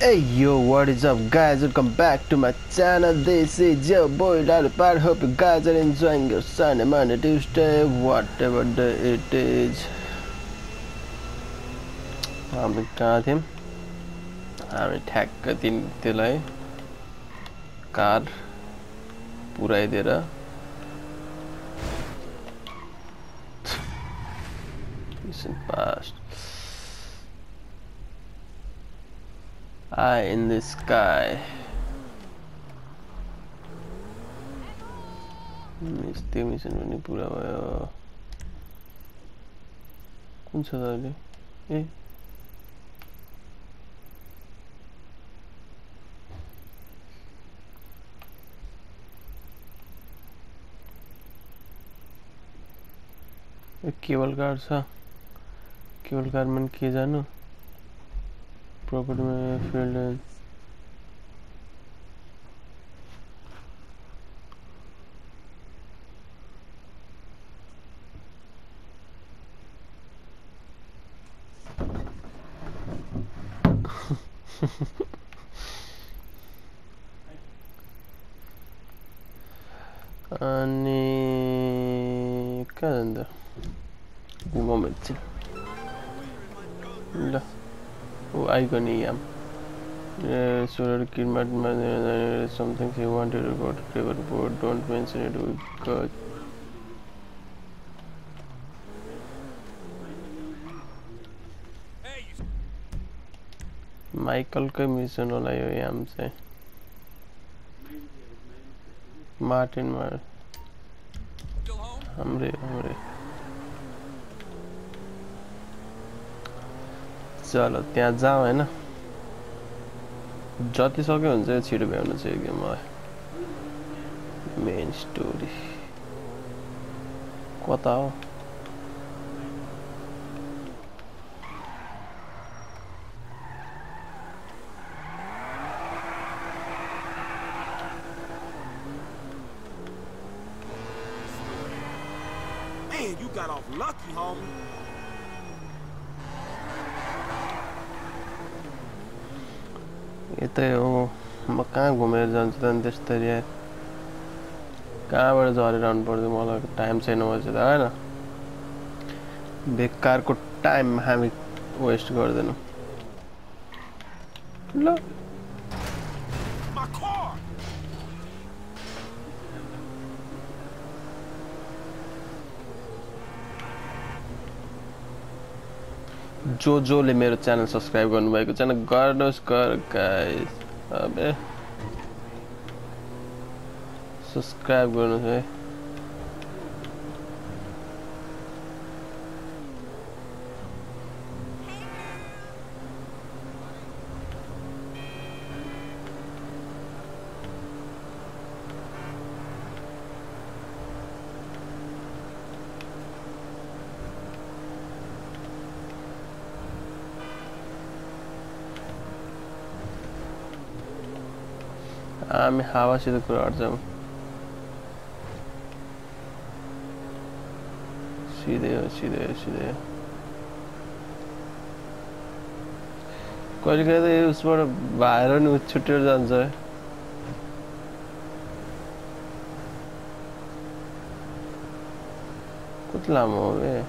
Hey yo, what is up guys, welcome back to my channel. This is your boy LaluPade. Hope you guys are enjoying your Sunday, Monday, Tuesday, whatever day it is. I'm going to attack the car. Recent past. Eye in the sky. Mistake mission bani pura bhayo. Kun chha taile? Eh. Ek cable car sa. Cable car man kiye jano. Property field and calendar. Un momento. La. Oh, I can am. Solar kidmat something he wanted to go to Trevor board. Don't mention it. We got. Michael commission all I am say. Martin Madrazo. Hamre. चलो त्याग जाओ है ना जाती सो के उनसे चिढ़ बैठना चाहिए कि माय मेन स्टोरी को ताओ man you got off lucky homie. Oh, I can't go there. जो ले मेरो च्यानल सब्स्क्राइब गर्नु भएको छैन गर्नुस् गाइस अबे सब्स्क्राइब गर्नु है I'm Hava Sidhu Kurazam. See there. Quite a sort of Byron with tutors and so. Kutlamo, eh?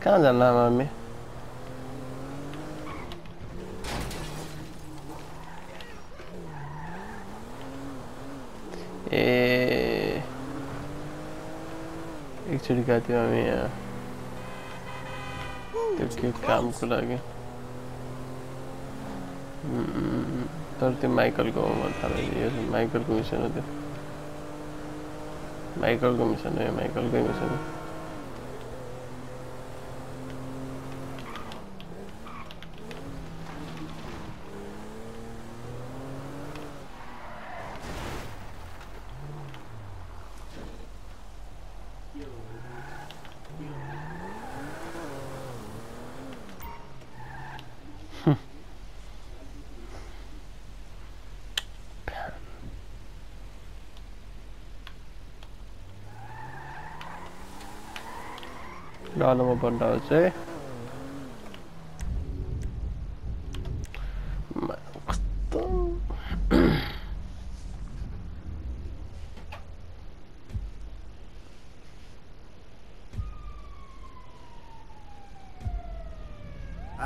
Can't allow me. Actually, got you on me. Okay, come, Kulagi. 30 Michael go on. Michael Commission. ராணுவ பண்டா வச்சு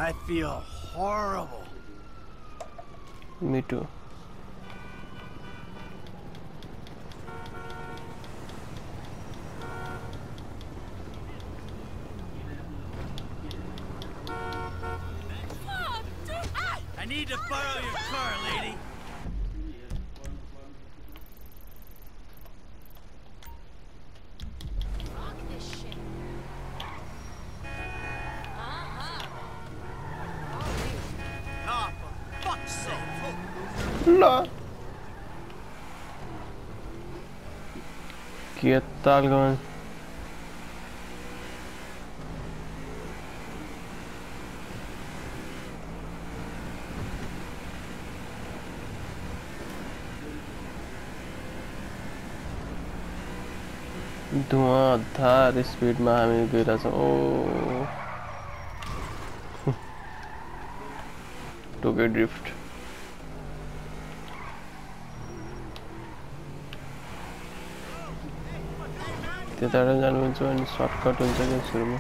I feel horrible. Me too. I need to borrow your car, lady. ¿Qué tal, güey? Dhuandhar speed में हमें गिरा सा ओ to get drift त्यताडा जानु हुन्छ अनि सर्टकट हुन्छ के सुरुमा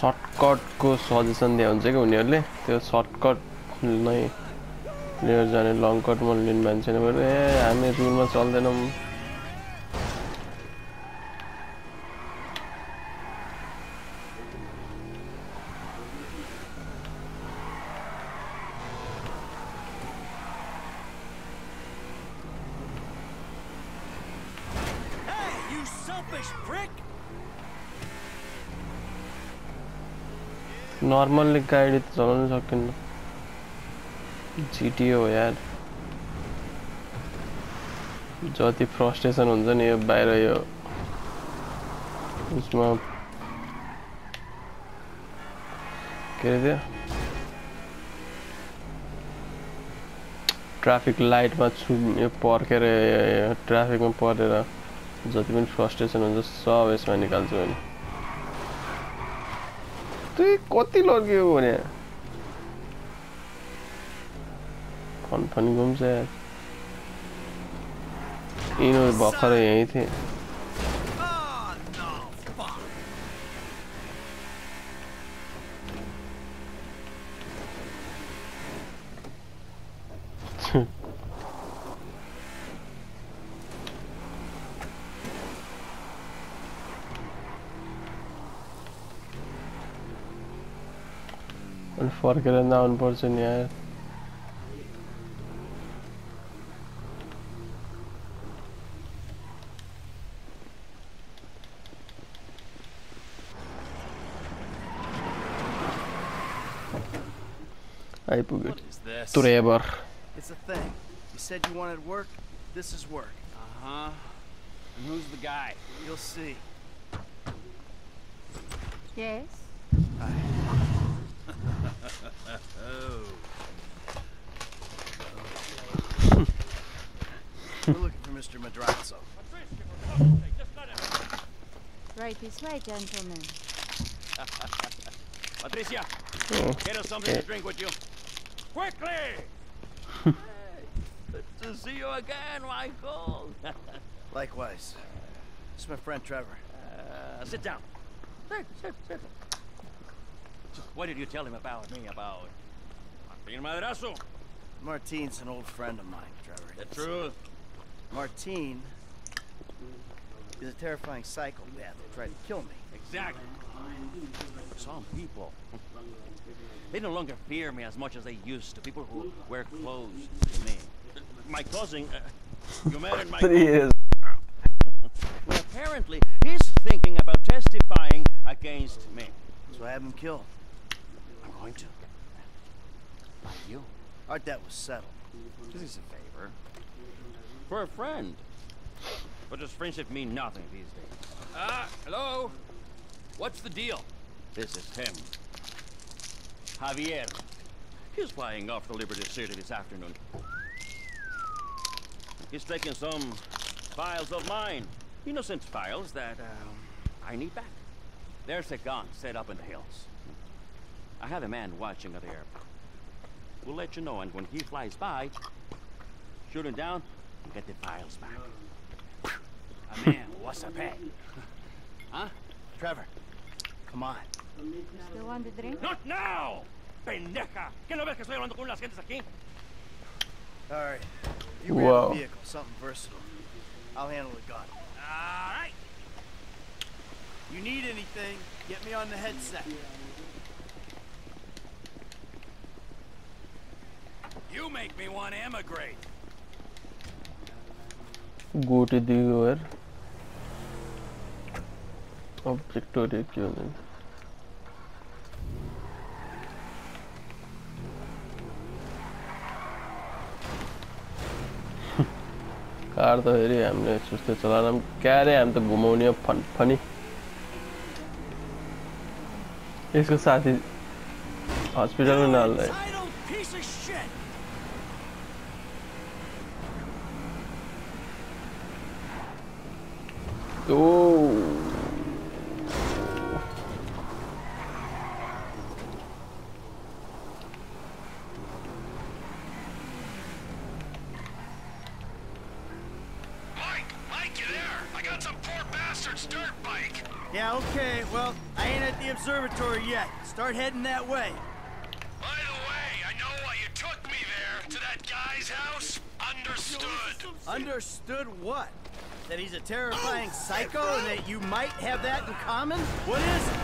सर्टकट को सजेसन दिए हुन्छ के उनीहरुले त्यो सर्टकट नै लिएर जाने लङ कट मन लिन मान्छे न भएर ए हामी रुलमा चल्दैनौ normally guide it चलाउन सकिन्न GTA हो यार जति फ्रस्ट्रेशन हुन्छ नि यो बाहिर यो उसमा के रे ट्राफिक लाइटमा छु यो पर्केर ट्राफिकमा परेर जति पनि फ्रस्ट्रेशन हुन्छ सब यसमा निकाल्छु अनि तू कति लग्यो भने फन फन घुम्छ यार इनो भखरै यही थिए Forget now, unfortunately. I put it. Trevor. It's a thing. You said you wanted work. This is work. Uh huh. And who's the guy? You'll see. Yes. We're looking for Mr. Madrazo. Right this way, gentlemen. Patricia, get us something to drink with you. Quickly! Hey, good to see you again, Michael. Likewise. It's my friend Trevor. Sit down. Sit. What did you tell him about me, about Martín Madrazo? Martín's an old friend of mine, Trevor. The truth. Martín is a terrifying psychopath that tried to kill me. Exactly. Some people, they no longer fear me as much as they used to. People who wear clothes to me. My cousin, you married my cousin. Well, apparently, he's thinking about testifying against me. So I have him killed. I'm going to. By you. Our debt was settled. This is a favor. For a friend. But does friendship mean nothing these days? Hello? What's the deal? This is him. Javier. He's flying off to Liberty City this afternoon. He's taking some files of mine. Innocent files that I need back. There's a gun set up in the hills. I had a man watching at the airport. We'll let you know, and when he flies by, shoot him down and get the files back. A man, what's a pay? Huh? Trevor, come on. Still want the drink? Not now! Pendeja! ¿Qué no ves que estoy hablando con las gentes aquí? Alright. You ran a vehicle, something versatile. I'll handle the gun. Alright. You need anything, get me on the headset. You make me want to emigrate. Go to the object orientation. Car the area I'm not just a salam carry. I'm the Gumonia pun funny. It's a Sati hospital in our life. Oh, Mike, you there? I got some poor bastard's dirt bike. Yeah, okay. Well, I ain't at the observatory yet. Start heading that way. By the way, I know why you took me there, to that guy's house. Understood. Understood what? That he's a terrifying psycho and that you might have that in common? What is it?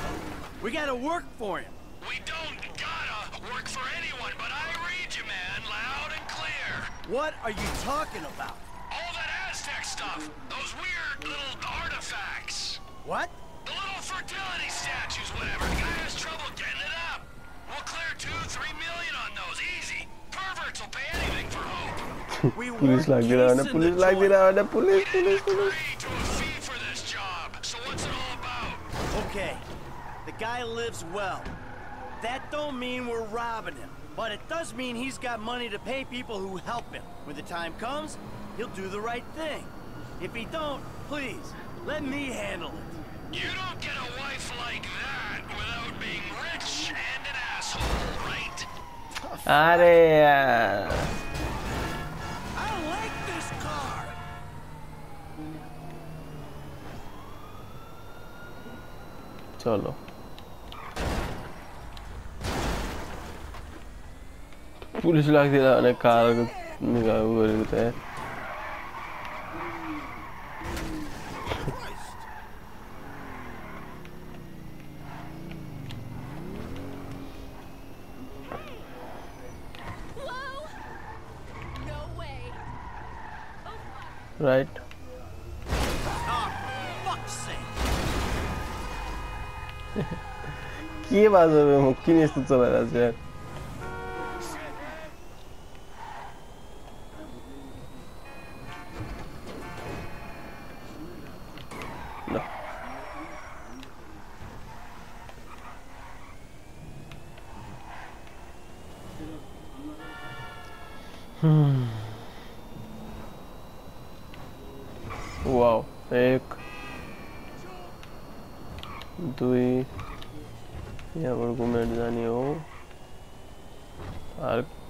We gotta work for him. We don't gotta work for anyone, but I read you, man, loud and clear. What are you talking about? All that Aztec stuff. Those weird little artifacts. What? The little fertility statues, whatever. The guy has trouble getting it up. We'll clear 2-3 million on those. Easy. Perverts will pay anything for hope. Police like it on the police like it on the police. To a fee for this job. So what's it all about? Okay, the guy lives well. That don't mean we're robbing him, but it does mean he's got money to pay people who help him. When the time comes, he'll do the right thing. If he don't, please let me handle it. You don't get a wife like that without being rich and an asshole, right? Tough. Chalo. Police like the other car with that. Right. Give us a kinesis to tell us yet. No. Wow. Ek. Dui. Yeah, we're going to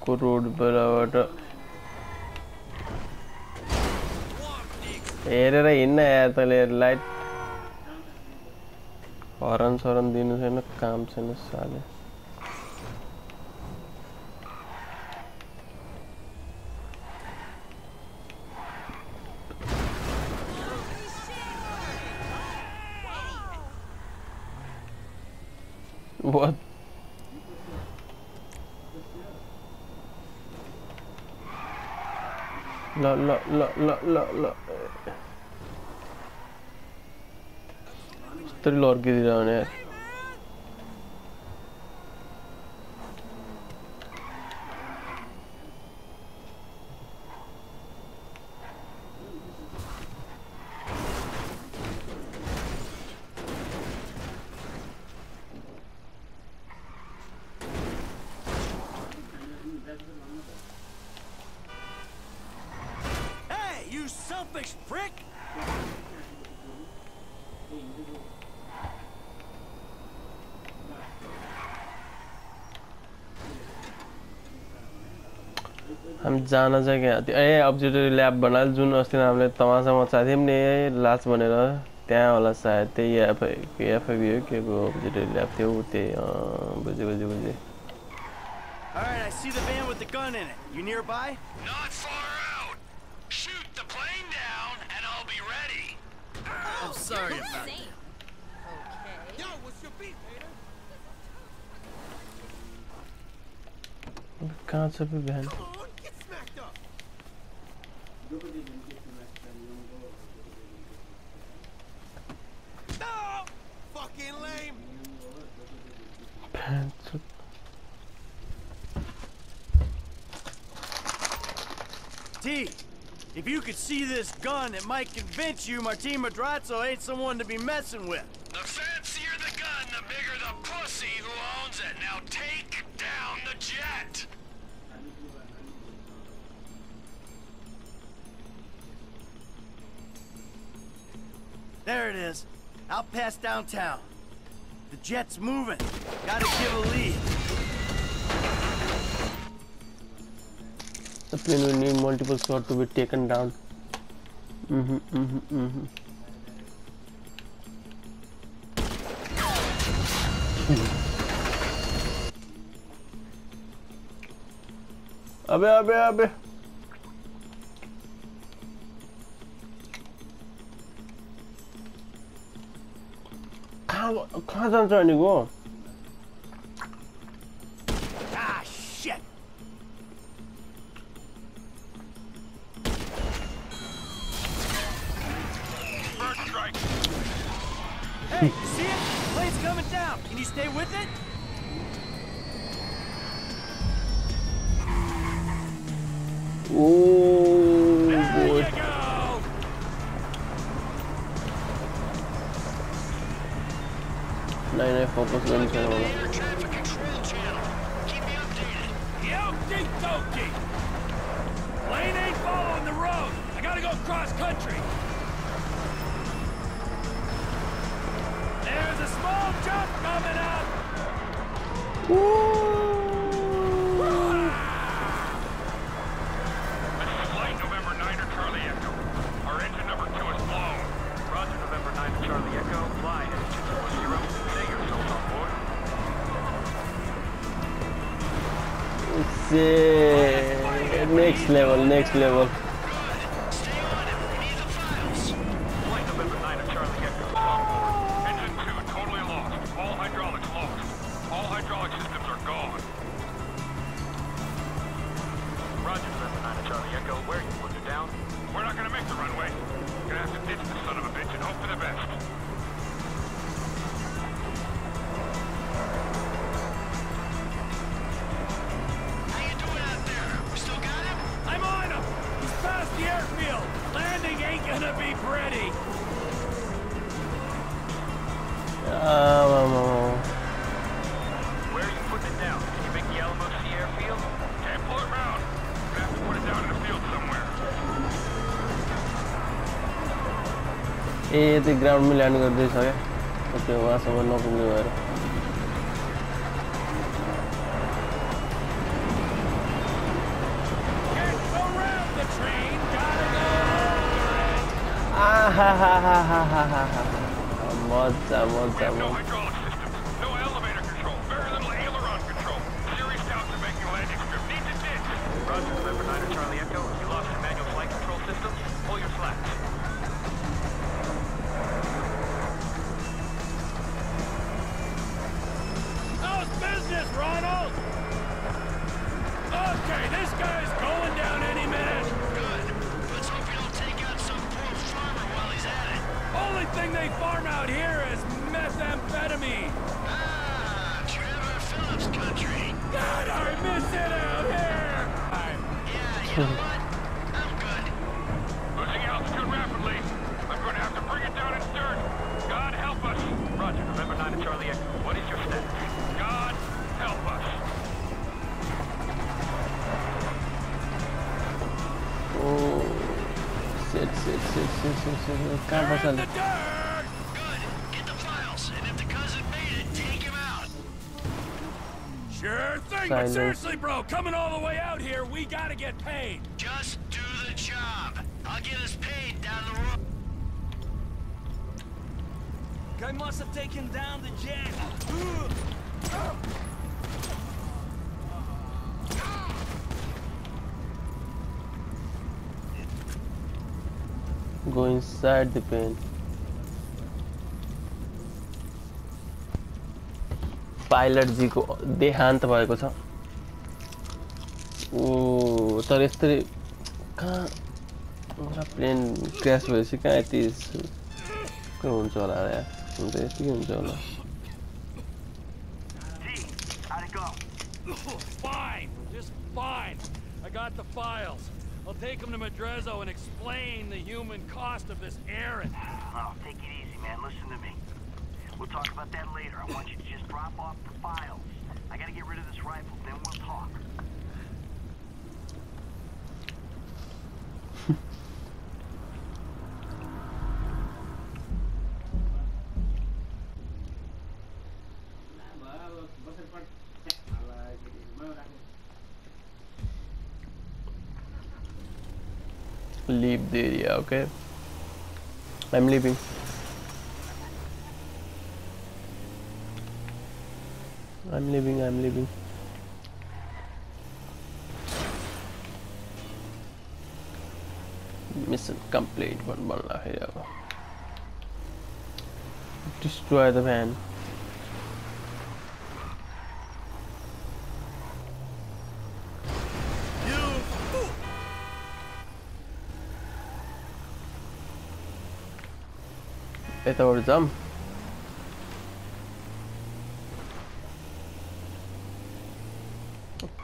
go to the road. Here in the light. Orange orange dinos and a calm sinus salad. What? La. Still Lord Giri down here. Selfish prick! हम जाना चाहिँ के ए ऑब्जेक्टरी lab बनाल जुन अस्ति हामीले तमासा मचाएको थियौं नि लास्ट भनेर त्यहाँ होला सायद त्यही एफएबी हो के को ऑब्जेक्टरी ल्याब थियो त्यही बुझे All right, I see the van with the gun in it. You nearby? Not far out. Shoot the plane down and I'll be ready. I'm sorry about that. Okay. Yo, what's your beat, Peter? कहाँ से भी बहन T, if you could see this gun, it might convince you Martín Madrazo ain't someone to be messing with. The fancier the gun, the bigger the pussy who owns it. Now take down the jet. There it is, out past downtown. The jet's moving. Gotta give a lead. The plane will need multiple shots to be taken down. Abbe. I'm trying to go. Ah, shit. Bird strike. Hey, see it? Plane's coming down. Can you stay with it? Oh, boy. There you go. Focus on traffic control channel. Keep me updated. Yoki doki. Lane ain't following the road. I gotta go cross country. There's a small jump coming up. Woo! This is Light November 9 or Charlie Echo. Our engine number 2 is blown. Roger, November 9 Charlie Echo. Fly engine 2-0. Yeah, next level. Stay on it, we need the files. Flight November 9 of Charlie Echo. Engine 2 totally lost. All hydraulics lost. All hydraulic systems are gone. Roger, November 9 of Charlie Echo. Where you put it down? We're not gonna make the runway. We're gonna have to ditch the son of a bitch and hope for the best. The ground में land कर दे सके okay वहां समझ लो कि नहीं यार मजा Sure thing, but seriously, bro, coming all the way out here, we gotta get paid. Just do the job. I'll get us paid down the road. Guy must have taken down the jack. Go inside the pen. Pilot ji ko dehant bhayeko cha. Oh, tar yastari ka plane crash bhayechi ka yati ko huncha hola yaar. Huncha yasti ke huncha hola. Hey, how'd it go? Fine, just fine. I got the files. I'll take him to Madrazo and explain the human cost of this errand. Oh, take it easy, man. Listen to me. We'll talk about that later. I want you to just drop off the files. I gotta get rid of this rifle, then we'll talk. Leave the area, okay? I'm leaving. I'm leaving. Mission complete. Destroy the van. It's our jump.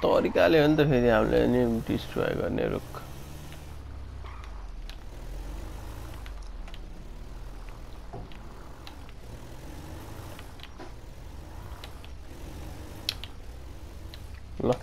तोरिकाले अन्त फेरि हामीले नि destroy गर्ने रुक ल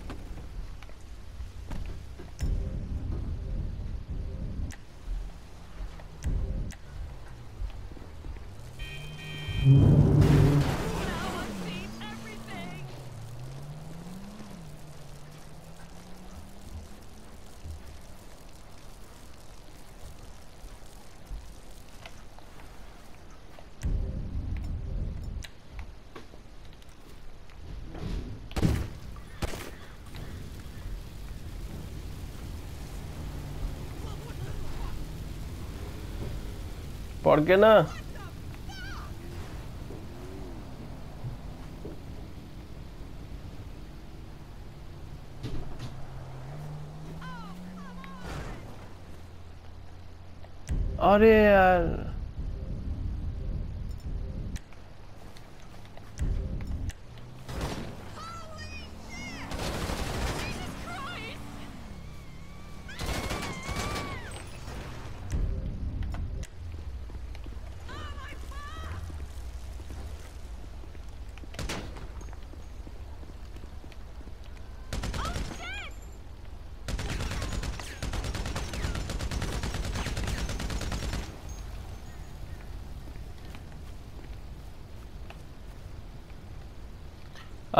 Organa. Are yaar.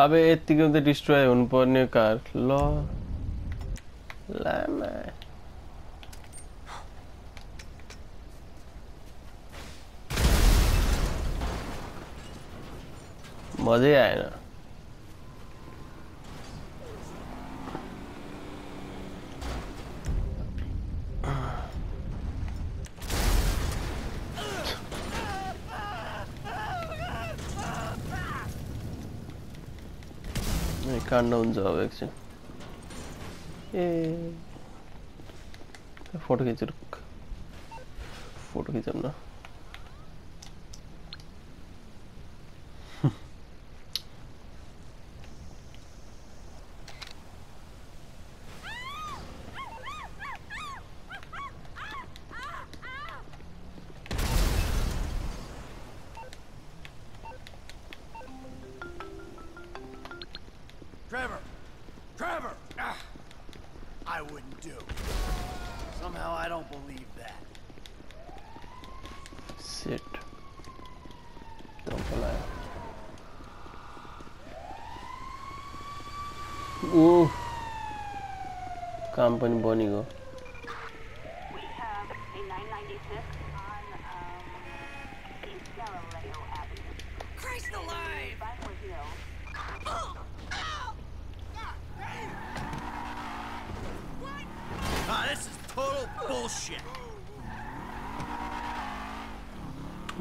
अबे यतिको त डिस्ट्रॉय हुन पर्ने कार ल लामा मजै आएन Unknown job action. Yeah. Photo kitchen na. Trevor! Ah, I wouldn't do. Somehow I don't believe that. Sit. Don't lie. उफ, काम पनि बनेको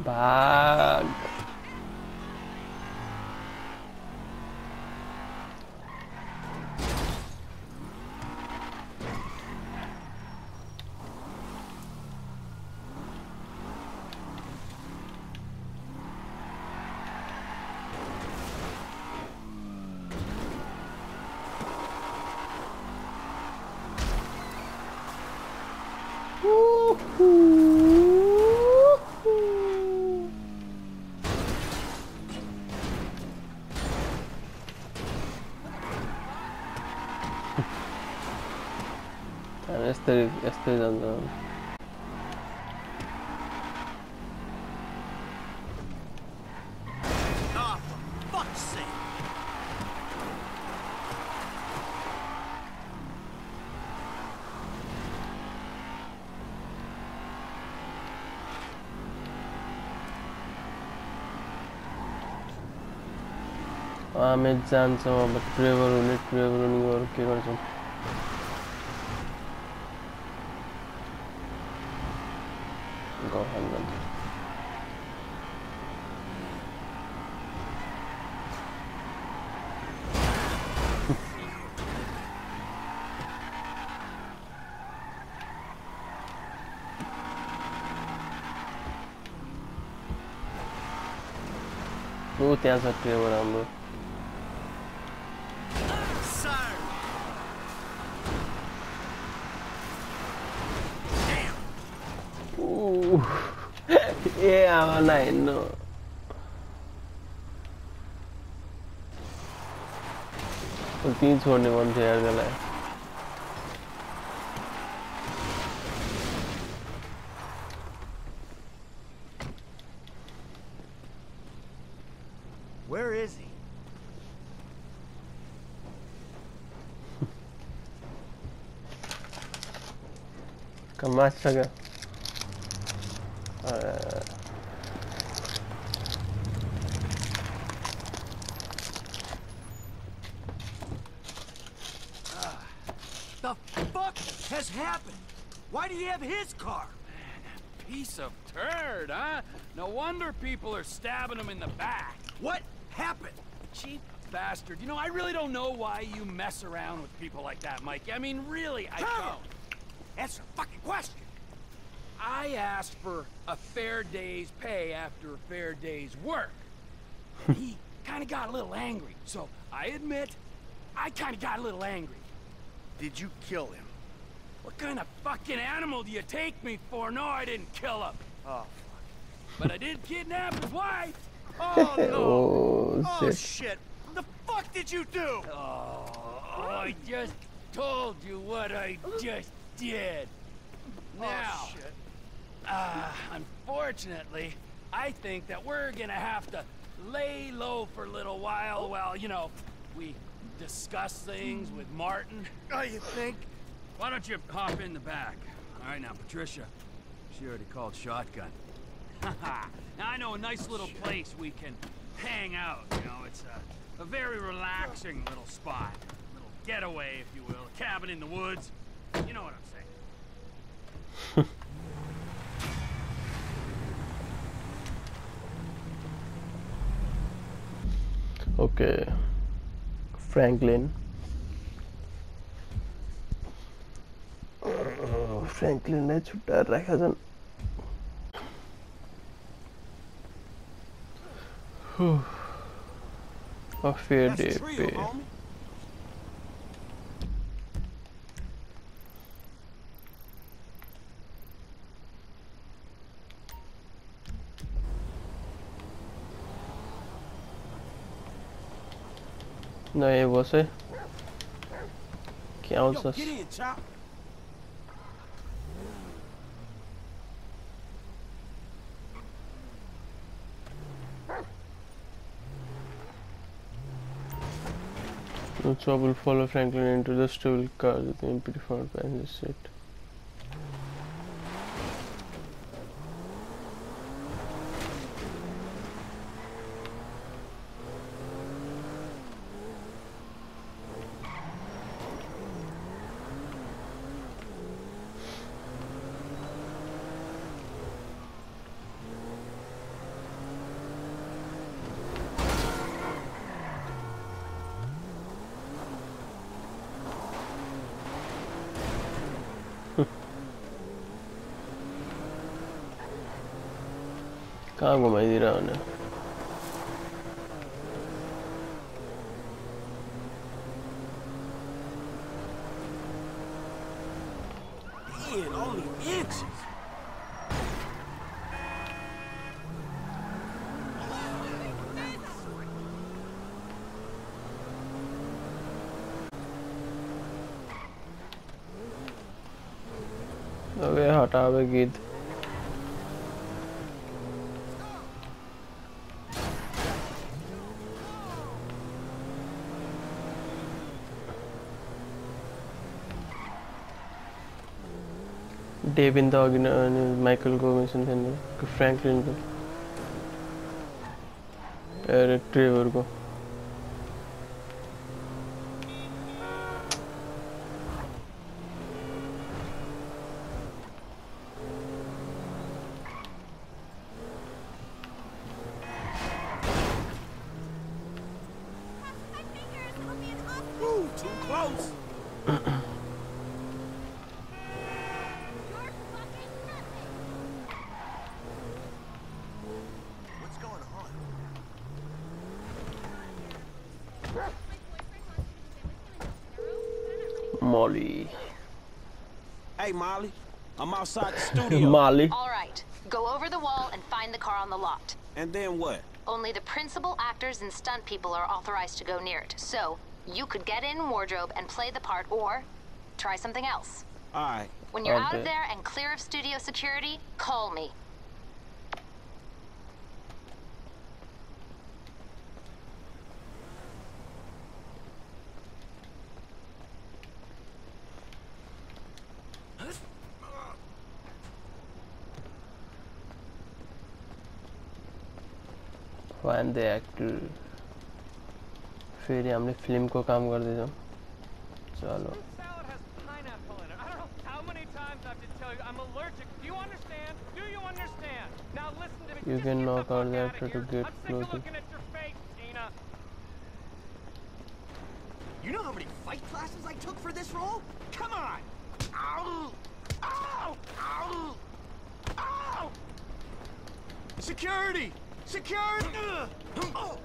भाग। Yastay langan. Ah, fuck's sake. I'm Johnson, but Trevor, or Kevin. There's a Trevor on the yeah, I know. The team's only one there, the life. Match again. The fuck has happened? Why do you have his car? Man, a piece of turd, huh? No wonder people are stabbing him in the back. What happened? Cheap bastard. You know, I really don't know why you mess around with people like that, Mike. I mean, really, I don't. That's a fucking question. I asked for a fair day's pay after a fair day's work. He kind of got a little angry, so I admit, I kind of got a little angry. Did you kill him? What kind of fucking animal do you take me for? No, I didn't kill him. Oh, fuck. But I did kidnap his wife. Oh, no. Oh, shit. What the fuck did you do? Oh, I just told you what I just did. Now, oh, shit. Unfortunately, I think that we're gonna have to lay low for a little while, you know, we discuss things with Martin. Oh, you think? Why don't you hop in the back? All right, now, Patricia, she already called shotgun. Haha, now I know a nice little place we can hang out, you know, it's a very relaxing little spot. A little getaway, if you will, a cabin in the woods. You know what I'm saying. Okay. Franklin ne chuta rakha jan. A fair day pay. No, it was it. Counts us. No trouble, follow Franklin into the stable car with an empty front passenger seat. Cago mai di rana. Man, only inches. अबे हटा बे गीत Devin Dogg and Michael Gomez and Franklin and Trevor go. Ooh, too close. Molly. Hey, Molly. I'm outside the studio. Molly. All right. Go over the wall and find the car on the lot. And then what? Only the principal actors and stunt people are authorized to go near it. So you could get in wardrobe and play the part or try something else. All right. When you're out of there and clear of studio security, call me. Find the actor. फिर हमने film को काम कर देता हूँ. चलो. You can knock out the actor to get closer. You know how many fight classes I took for this role? Come on. Ow! Ow! Ow! Ow! Security! Secured. Oh,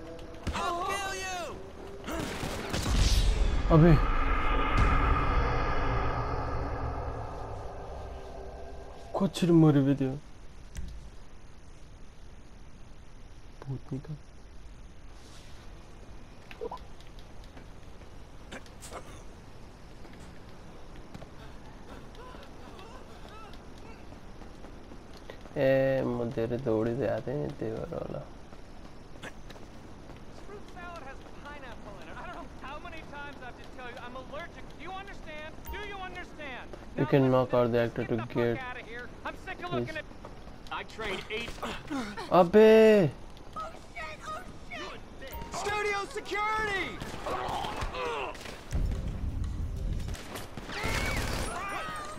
I'll kill you. अबे कुछ मर भी दिया भूत निकल ए मुझे दौड़ी से आते हैं तेवर वाला You can knock out the actor to get Abbe Studio security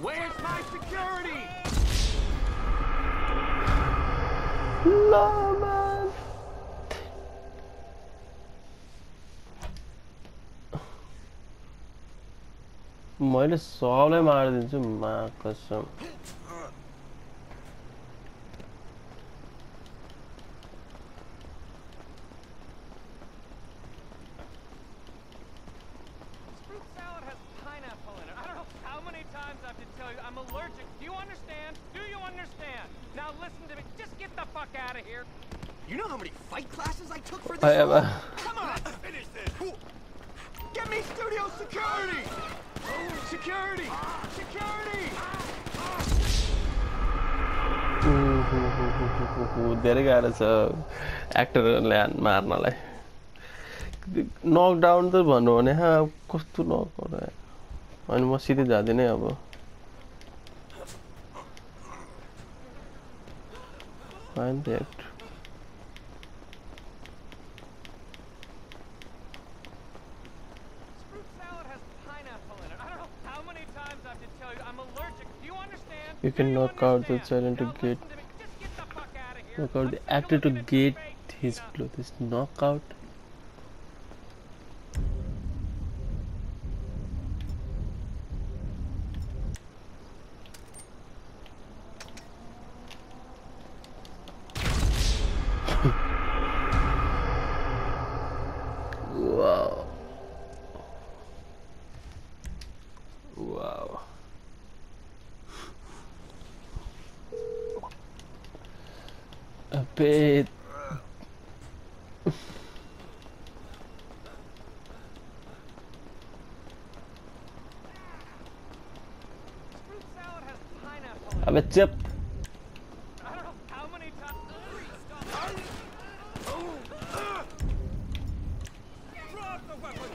Where's my security No, man. Maile saule maar dinchu ma kasam. You know how many fight classes I took for this? Come on, let's finish this. Get me studio security. Security. Security. There is a actor and marna like knockdown तो भन्नु भने कस्तो नकरा अनि म सिधै जादिन अब I'm dead You can knock out the silent to get knock out the actor to get his clothes knockout A chip. I don't know how many times. Drop the weapon.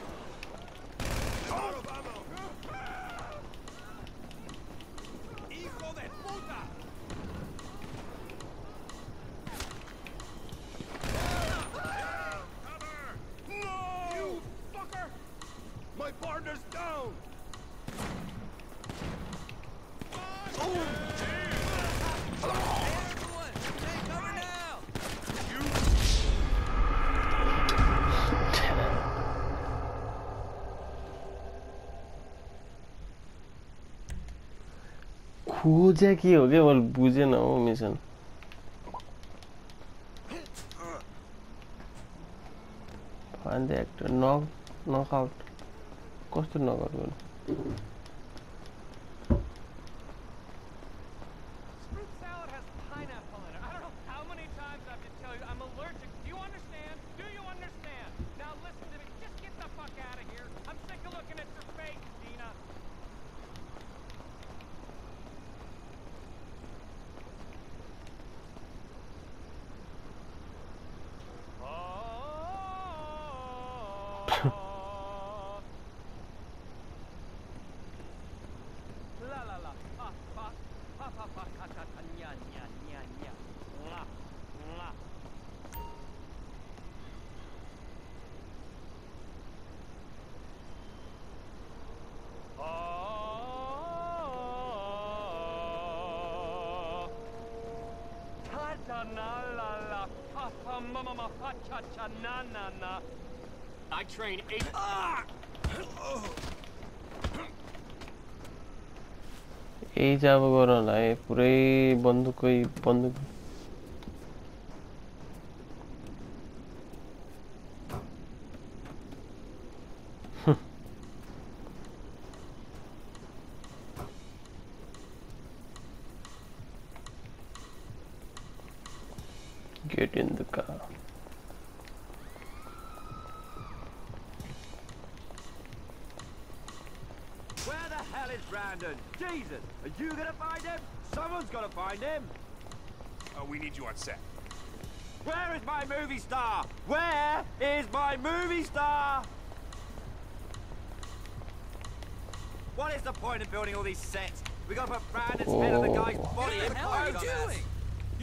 Hijo de puta. No, you fucker. My partner's down. बुझे की हो गया बोल बुझे ना वो mission find the actor knock knockout कौन सा नॉकआउट बोल I train 8 ए जाब गर्नलाई पुरै बन्दुकै बन्दुक Get in the car. Where the hell is Brandon? Jesus, are you gonna find him? Someone's gonna find him. Oh, we need you on set. Where is my movie star? Where is my movie star? What is the point of building all these sets? We gotta put Brandon's head on the guy's body. What the hell are you doing?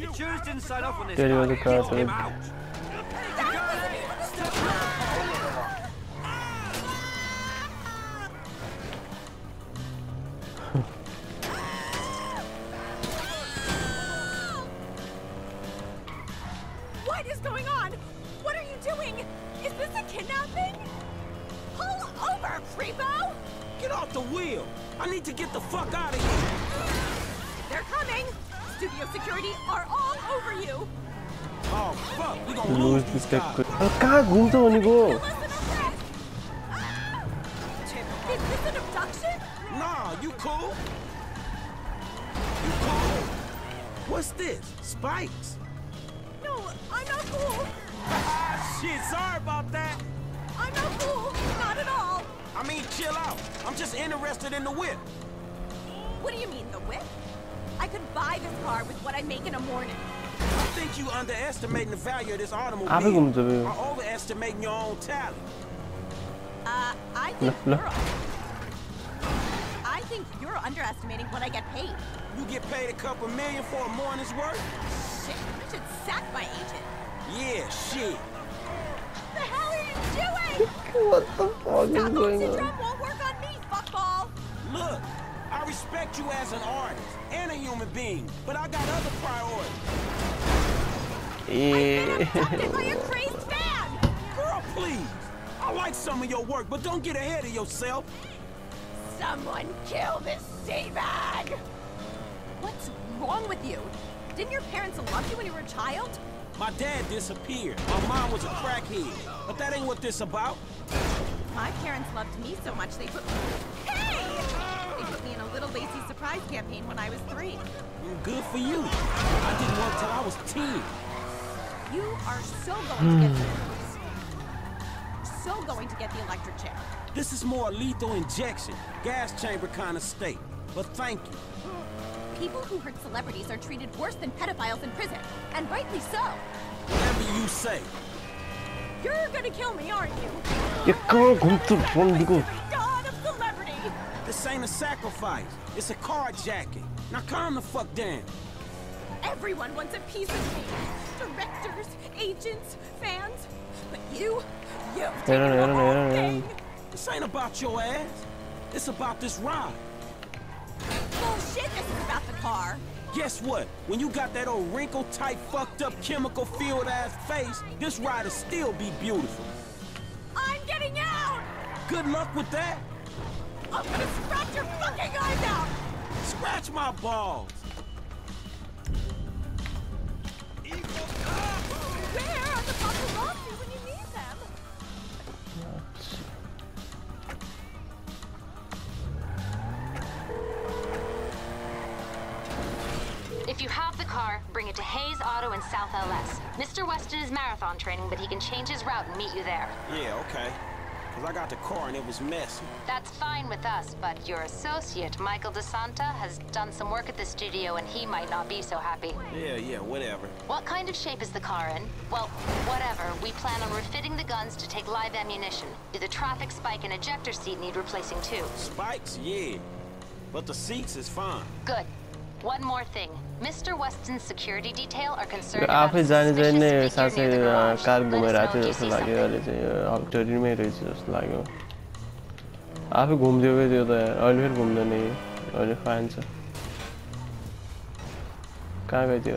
You choose to sign off on this. Get him out. What is going on? What are you doing? Is this a kidnapping? Pull over, creepo! Get off the wheel. I need to get the fuck out of here. They're coming. Studio security are all over you. Oh fuck, we gonna lose this guy. कहाँ घूमता हो निको? Is this an abduction? Nah, you cool? You cool? What's this? Spikes? No, I'm not cool. Shit, sorry about that. I'm not cool, not at all. I mean, chill out. I'm just interested in the whip. What do you mean, the whip? I could buy this car with what I make in a morning. I think you underestimating the value of this automobile. I overestimate underestimating your own talent. I think you're underestimating what I get paid. You get paid a couple million for a morning's work? Shit, you should sack my agent. Yeah, shit. What the hell are you doing? What the fuck is going on? Syndrome won't work on me, fuckball. Look, I respect you as an artist and a human being, but I got other priorities. Yeah. I've been abducted by a crazed fan. Girl, please. I like some of your work, but don't get ahead of yourself. Someone kill this seabag! What's wrong with you? Didn't your parents love you when you were a child? My dad disappeared. My mom was a crackhead. But that ain't what this about. My parents loved me so much they put me... Hey! They put me in a little lazy surprise campaign when I was 3. Good for you. I didn't work till I was 10. You are so going to get the electric chair. This is more lethal injection, gas chamber kind of state, but thank you. People who hurt celebrities are treated worse than pedophiles in prison, and rightly so. Whatever you say. You're gonna kill me, aren't you? This ain't a sacrifice, it's a carjacking. Now calm the fuck down. Everyone wants a piece of me. Directors, agents, fans, but you... This ain't about your ass. It's about this ride. Bullshit, this is about the car. Guess what? When you got that old wrinkled, tight, fucked up, chemical filled ass face, this ride will still be beautiful. I'm getting out! Good luck with that. I'm gonna scratch your fucking eyes out! Scratch my balls. Where are the paparazzi when you need them? If you have the car, bring it to Hayes Auto in South LS. Mr. Weston is marathon training, but he can change his route and meet you there. Yeah, okay. Because I got the car and it was messy. That's fine with us, but your associate, Michael DeSanta, has done some work at the studio and he might not be so happy. Yeah, whatever. What kind of shape is the car in? Well, whatever. We plan on refitting the guns to take live ammunition. Do the traffic spike and ejector seat need replacing too? Spikes? Yeah. But the seats is fine. Good. One more thing. Mr. Weston's security detail are concerned about a suspicious figure near the garage. Let us know if you see something. आप घूमते हुए जो है oil घूमने नहीं oil fan से कहाँ गए थे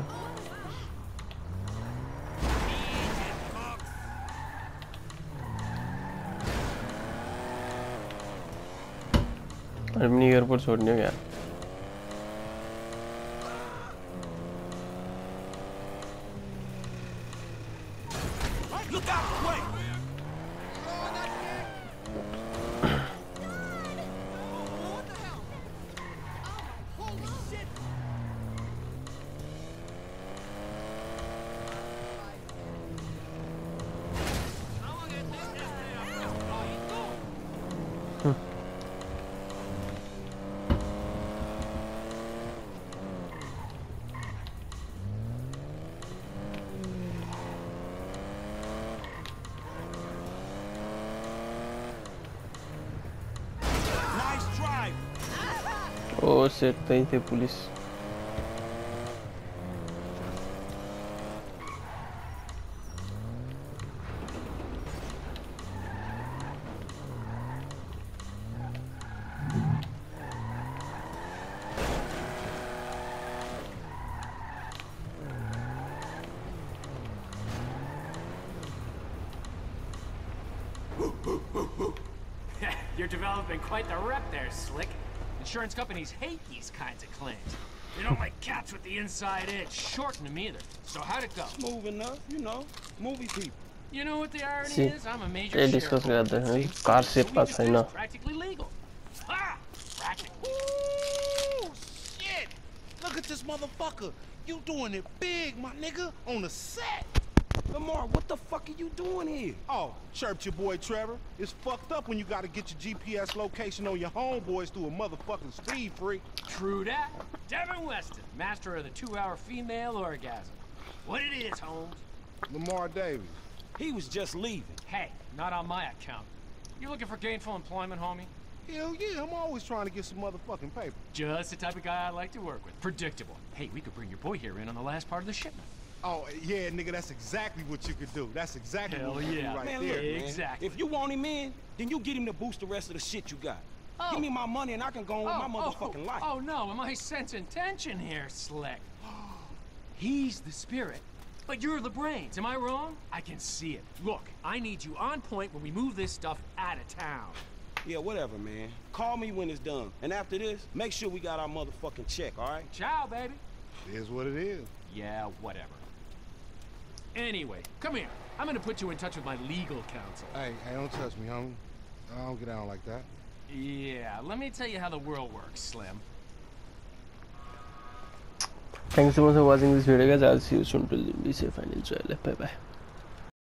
अपनी एयरपोर्ट छोड़ने गया Tem que ter polícia. You're developing quite the rep there, Slick. Insurance companies hate these kinds of claims. They don't like cats with the inside edge. Shorten them either. So how'd it go? Smooth enough, you know. Movie people. You know what the irony is? I'm a major shareholder. Car se pass hai na. Practically legal. Ha! Practically. Ooh, shit! Look at this motherfucker. You doing it big, my nigga, on the set. Lamar, what the fuck are you doing here? Oh, chirped your boy Trevor. It's fucked up when you gotta get your GPS location on your homeboys through a motherfucking speed freak. True that. Devin Weston, master of the 2-hour female orgasm. What it is, Holmes? Lamar Davis, He was just leaving. Hey, not on my account. You looking for gainful employment, homie? Hell yeah, I'm always trying to get some motherfucking paper. Just the type of guy I like to work with. Predictable. Hey, we could bring your boy here in on the last part of the shipment. Oh, yeah, nigga, that's exactly what you could do. That's exactly what you do right there, man. Exactly. If you want him in, then you get him to boost the rest of the shit you got. Oh. Give me my money and I can go on with my motherfucking life. Oh, no, am I sensing tension here, Slick? He's the spirit, but you're the brains. Am I wrong? I can see it. Look, I need you on point when we move this stuff out of town. Yeah, whatever, man. Call me when it's done. And after this, make sure we got our motherfucking check, all right? Ciao, baby. It is what it is. Yeah, whatever. Anyway, come here. I'm gonna put you in touch with my legal counsel. Hey, don't touch me, homie. I don't get down like that. Yeah, let me tell you how the world works, Slim. Thanks so much for watching this video, guys. I'll see you soon. Till then, be safe and enjoy life. Bye-bye.